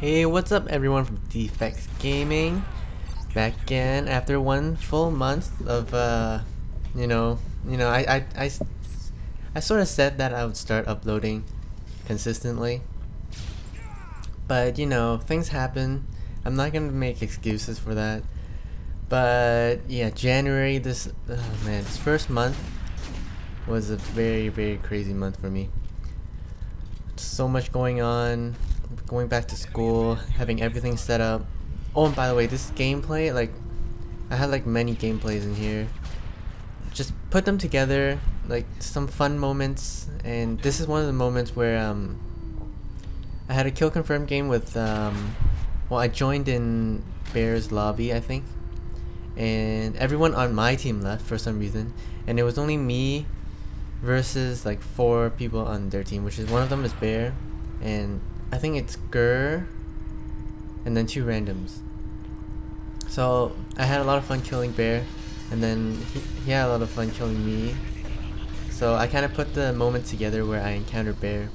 Hey, what's up everyone from Defects Gaming? Back again after one full month of I sort of said that I would start uploading consistently, but you know, things happen. I'm not gonna make excuses for that, but yeah, January, this first month was a very, very crazy month for me. So much going on, going back to school, having everything set up. Oh, and by the way, this gameplay, like, I had like many gameplays in here, just put them together, like some fun moments, and this is one of the moments where I had a kill confirmed game with well, I joined in Bear's lobby, I think, and everyone on my team left for some reason, and it was only me versus like 4 people on their team, which is one of them is Bear, and I think it's Gur, and then 2 randoms. So I had a lot of fun killing Bear, and then he had a lot of fun killing me. So I kind of put the moment together where I encounter Bear,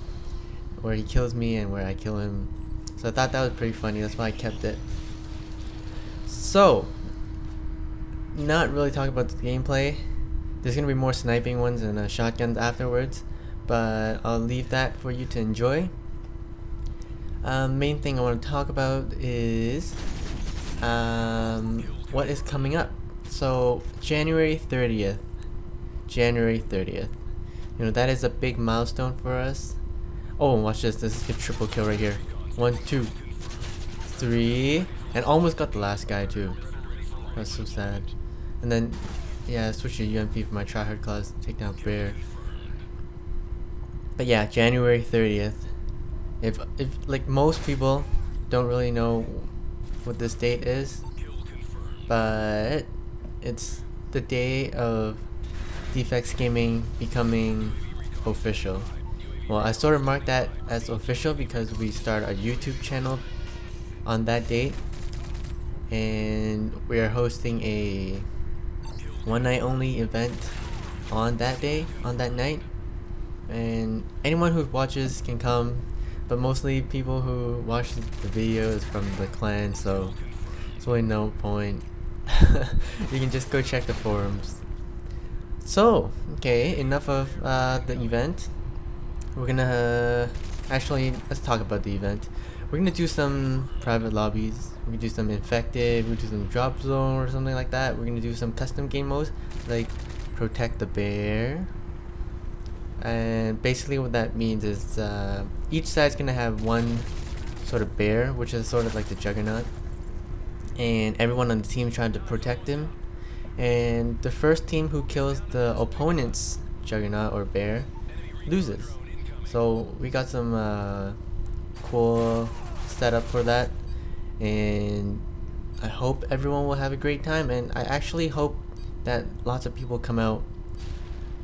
where he kills me and where I kill him. So I thought that was pretty funny, that's why I kept it. So, not really talking about the gameplay. There's gonna be more sniping ones and shotguns afterwards, but I'll leave that for you to enjoy. Main thing I want to talk about is what is coming up. So January 30th, you know, that is a big milestone for us. Oh, and watch this, this is a triple kill right here. 1, 2, 3, and almost got the last guy too. That's so sad. And then yeah, I switched to UMP for my tryhard class, take down Bear. But yeah, January 30th. If like most people don't really know what this date is, but it's the day of Defects Gaming becoming official. Well, I sort of marked that as official because we start a YouTube channel on that date, and we are hosting a one-night only event on that day, on that night, and anyone who watches can come. But mostly people who watch the videos from the clan, so it's really no point. You can just go check the forums. So, okay, enough of the event. We're gonna... actually, let's talk about the event. We're gonna do some private lobbies. We're gonna do some infected, we're gonna do some drop zone or something like that. We're gonna do some custom game modes, like protect the bear. And basically what that means is each side's gonna have one sort of bear, which is sort of like the Juggernaut, and everyone on the team trying to protect him, and the first team who kills the opponent's Juggernaut or bear loses. So we got some cool setup for that, and I hope everyone will have a great time, and I actually hope that lots of people come out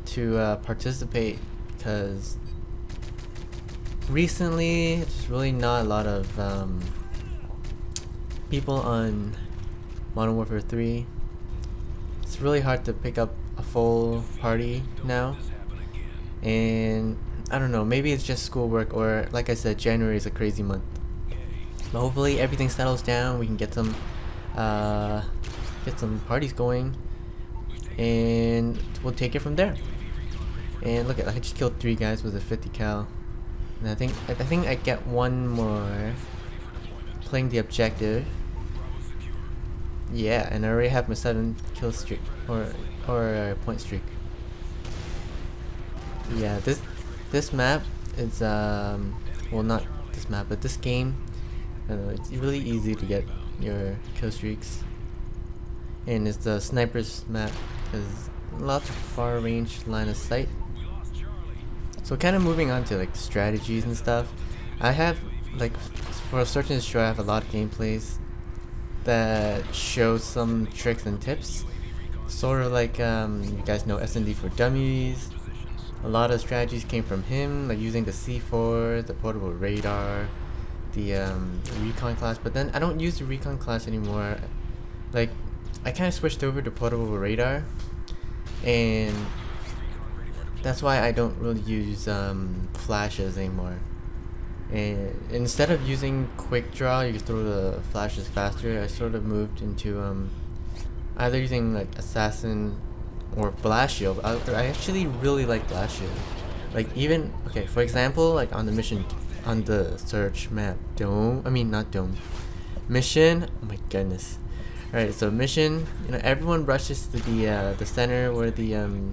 to participate, because recently it's really not a lot of people on Modern Warfare 3. It's really hard to pick up a full party now, and I don't know, maybe it's just schoolwork, or like I said, January is a crazy month, but hopefully everything settles down, we can get some parties going, and we'll take it from there. And look at, I just killed 3 guys with a 50 cal, and I think I get one more playing the objective. Yeah, and I already have my 7 kill streak or point streak. Yeah, this map is well, not this map, but this game. I don't know, it's really easy to get your kill streaks, and it's the sniper's map. There's lots of far range line of sight. So kind of moving on to like strategies and stuff. I have like for Search and Destroy, I have a lot of gameplays that show some tricks and tips. Sort of like you guys know S&D for Dummies. A lot of strategies came from him, like using the C4, the portable radar, the recon class. But then I don't use the recon class anymore. Like, I kind of switched over to portable radar, and that's why I don't really use flashes anymore. And instead of using quick draw, you throw the flashes faster. I sort of moved into either using like assassin or blast shield. I actually really like blast shield. Like even okay, for example, like on the mission, on the search map, mission. Oh my goodness! All right, so mission. You know, everyone rushes to the center where the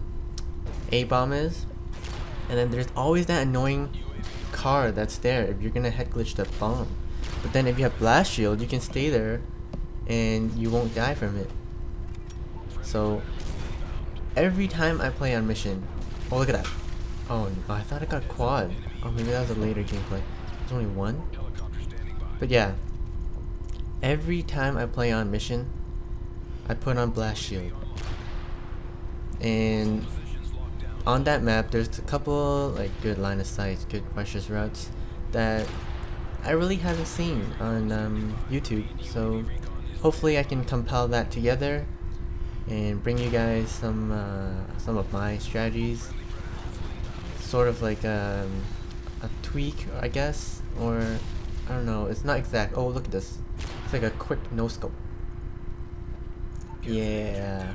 A bomb is, and then there's always that annoying car that's there if you're gonna head glitch the bomb. But then if you have blast shield, you can stay there and you won't die from it. So every time I play on mission, oh look at that, oh no, I thought I got quad. Oh, maybe that was a later gameplay. There's only one. But yeah, every time I play on mission, I put on blast shield. And on that map, there's a couple like good line of sights, good precious routes that I really haven't seen on YouTube. So hopefully I can compile that together and bring you guys some of my strategies, sort of like a tweak, I guess, or I don't know. It's not exact. Oh, look at this! It's like a quick no scope. Yeah.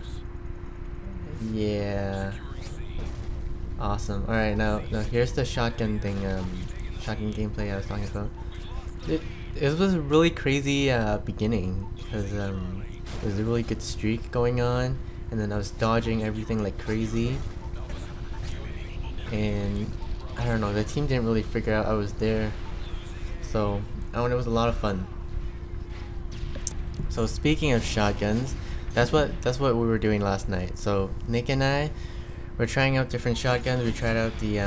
Yeah. Awesome. All right, now here's the shotgun thing, shotgun gameplay I was talking about. It was a really crazy beginning because there was a really good streak going on, and then I was dodging everything like crazy. And I don't know, the team didn't really figure out I was there, so it was a lot of fun. So speaking of shotguns, that's what we were doing last night. So Nick and I. We're trying out different shotguns. We tried out the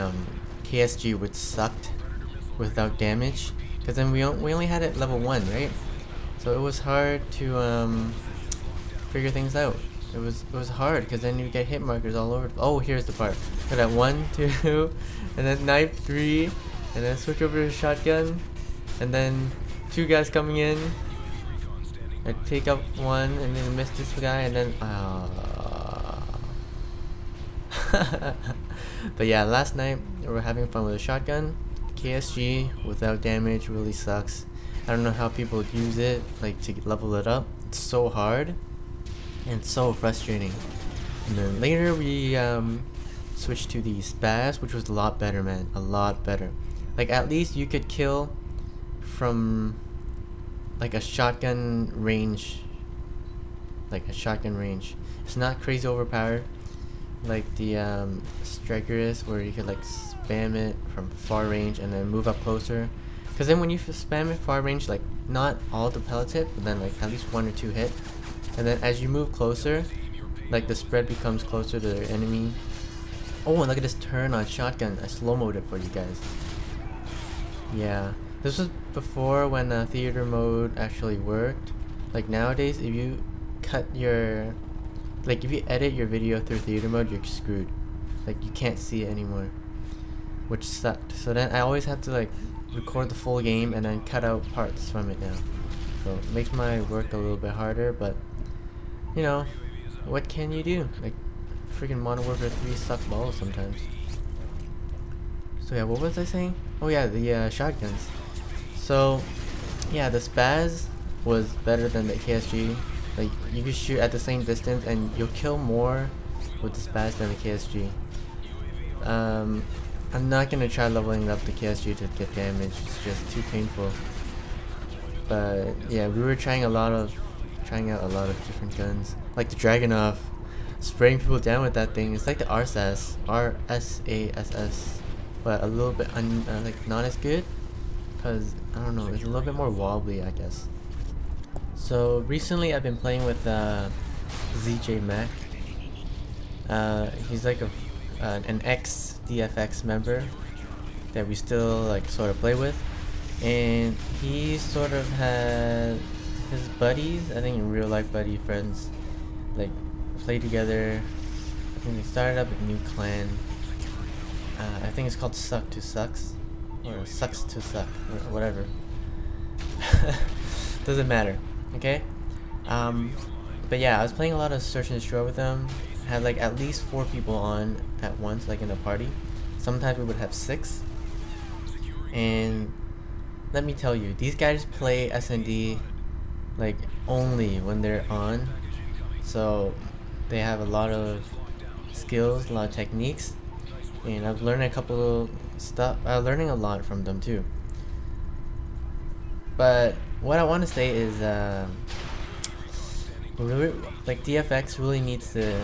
KSG, which sucked without damage, because then we only had it level 1, right? So it was hard to figure things out. It was hard because then you get hit markers all over. Oh, here's the part. Look at 1, 2, and then knife 3, and then switch over to shotgun, and then 2 guys coming in. I take up 1, and then miss this guy, and then But yeah, last night we were having fun with a shotgun. KSG without damage really sucks. I don't know how people use it, like to level it up. It's so hard and so frustrating. And then later we switched to the spaz, which was a lot better, man. A lot better. Like at least you could kill from like a shotgun range. It's not crazy overpowered. Like the Strykerus, where you could like spam it from far range and then move up closer, because then when you spam it far range, like not all the pellets hit, but then like at least 1 or 2 hit, and then as you move closer, like the spread becomes closer to their enemy. Oh, and look at this turn on shotgun. I slow-mo'd it for you guys. Yeah, this was before when theater mode actually worked. Like nowadays, if you cut your if you edit your video through theater mode, you're screwed. Like you can't see it anymore, which sucked. So then I always have to like record the full game and then cut out parts from it now. So it makes my work a little bit harder, but you know, what can you do? Like freaking Modern Warfare 3 suck balls sometimes. So yeah, what was I saying? Oh yeah, the shotguns. So yeah, the spaz was better than the KSG. Like you can shoot at the same distance and you'll kill more with the spaz than the KSG. I'm not gonna try leveling up the KSG to get damage. It's just too painful. But yeah, we were trying out a lot of different guns, like the Dragonov, spraying people down with that thing. It's like the R-S-A-S-S, but a little bit like not as good, cause I don't know, it's a little bit more wobbly, I guess. So recently I've been playing with ZJ Mac. He's like an ex DFX member that we still like sort of play with, and he sort of had his buddies, I think in real life buddy friends, like play together. I think they started up a new clan. I think it's called Sucks to Suck, or Sucks to Suck, or whatever. Doesn't matter. Okay, but yeah, I was playing a lot of search and destroy with them. I had like at least 4 people on at once, like in a party. Sometimes we would have 6, and let me tell you, these guys play S&D like only when they're on, so they have a lot of skills, a lot of techniques, and I've learned a couple of stuff. I'm learning a lot from them too. But what I want to say is, like DFX really needs to,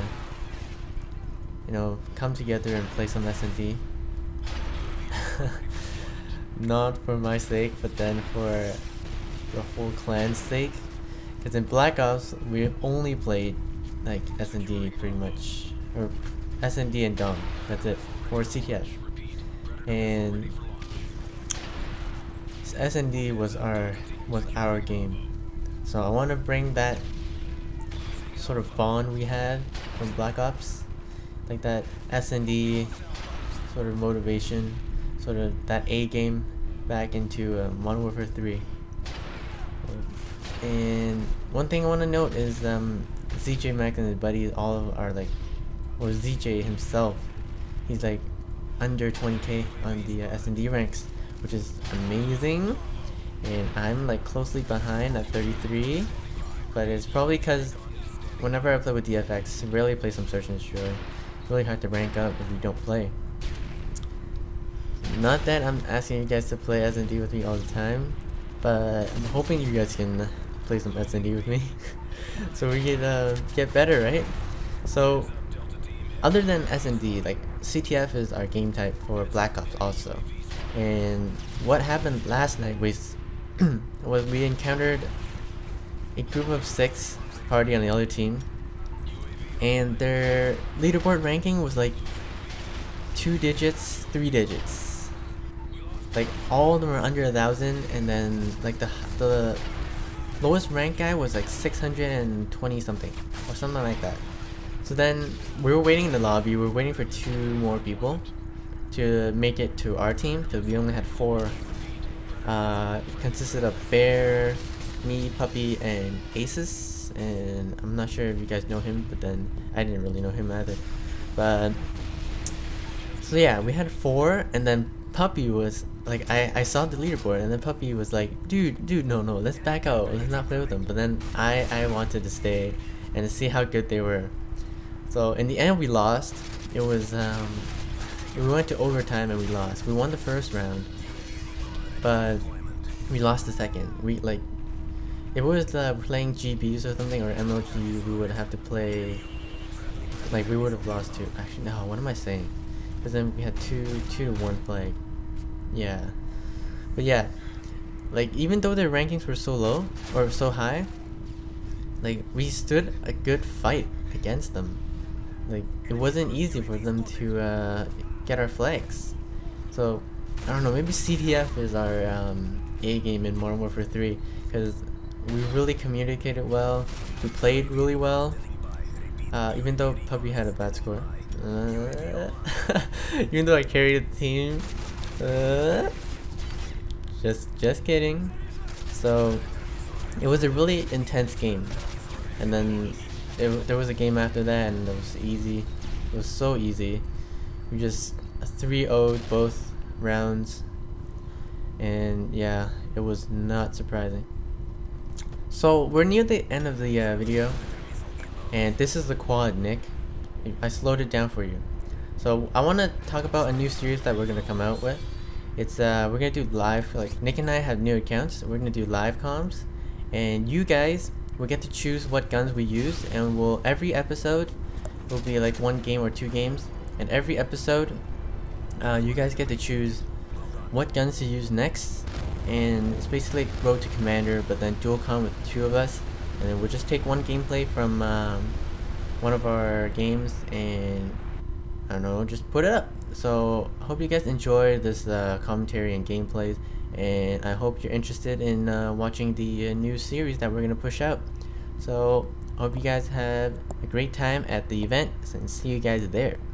you know, come together and play some S&D. Not for my sake, but then for the whole clan's sake. Because in Black Ops, we only played like S&D pretty much, or S&D and Dom. That's it, or CTF. And S&D was our game. So I want to bring that sort of bond we had from Black Ops, like that S&D sort of motivation, sort of that A game, back into Modern Warfare 3. And one thing I want to note is ZJ Mac and his buddies all are like, or ZJ himself, he's like under 20k on the S&D ranks, which is amazing, and I'm like closely behind at 33, but it's probably because whenever I play with DFX, rarely play some search and destroy. It's really hard to rank up if you don't play. Not that I'm asking you guys to play S&D with me all the time, but I'm hoping you guys can play some S&D with me, so we can get better, right? So, other than S&D, like CTF is our game type for Black Ops also. And what happened last night was, was we encountered a group of 6 party on the other team, and their leaderboard ranking was like 2 digits, 3 digits. Like all of them are under 1,000, and then like the lowest ranked guy was like 620 something or something like that. So then we were waiting in the lobby. We were waiting for 2 more people to make it to our team, because we only had 4. It consisted of Bear, me, Puppy, and Aces, and I'm not sure if you guys know him, but then I didn't really know him either. But so yeah, we had 4, and then Puppy was like, I saw the leaderboard, and then Puppy was like, dude, no, let's back out, let's not play with them. But then I wanted to stay and see how good they were. So in the end we lost. It was we went to overtime and we lost. We won the first round, but we lost the second. We like, if it was playing GBs or something, or MLG, we would have to play, like we would have lost too. Actually no, what am I saying? Because then we had 2-1 flag. Yeah, but yeah, like even though their rankings were so low or so high, like we stood a good fight against them. Like it wasn't easy for them to get our flags. So I don't know, maybe CTF is our A game in Modern Warfare 3, because we really communicated well, we played really well, even though Puppy had a bad score, even though I carried the team, just kidding. So it was a really intense game, and then there was a game after that, and it was easy. It was so easy. We just 3-0'd both rounds, and yeah, it was not surprising. So we're near the end of the video, and this is the quad, Nick. I slowed it down for you. So I want to talk about a new series that we're gonna come out with. It's we're gonna do live. Like Nick and I have new accounts. So we're gonna do live comms, and you guys, we get to choose what guns we use, and every episode will be like 1 game or 2 games, and every episode you guys get to choose what guns to use next, and it's basically like Road to Commander, but then dual con with 2 of us, and then we'll just take 1 gameplay from one of our games, and I don't know, just put it up. So I hope you guys enjoy this commentary and gameplays, and I hope you're interested in watching the new series that we're going to push out. So I hope you guys have a great time at the event, and see you guys there.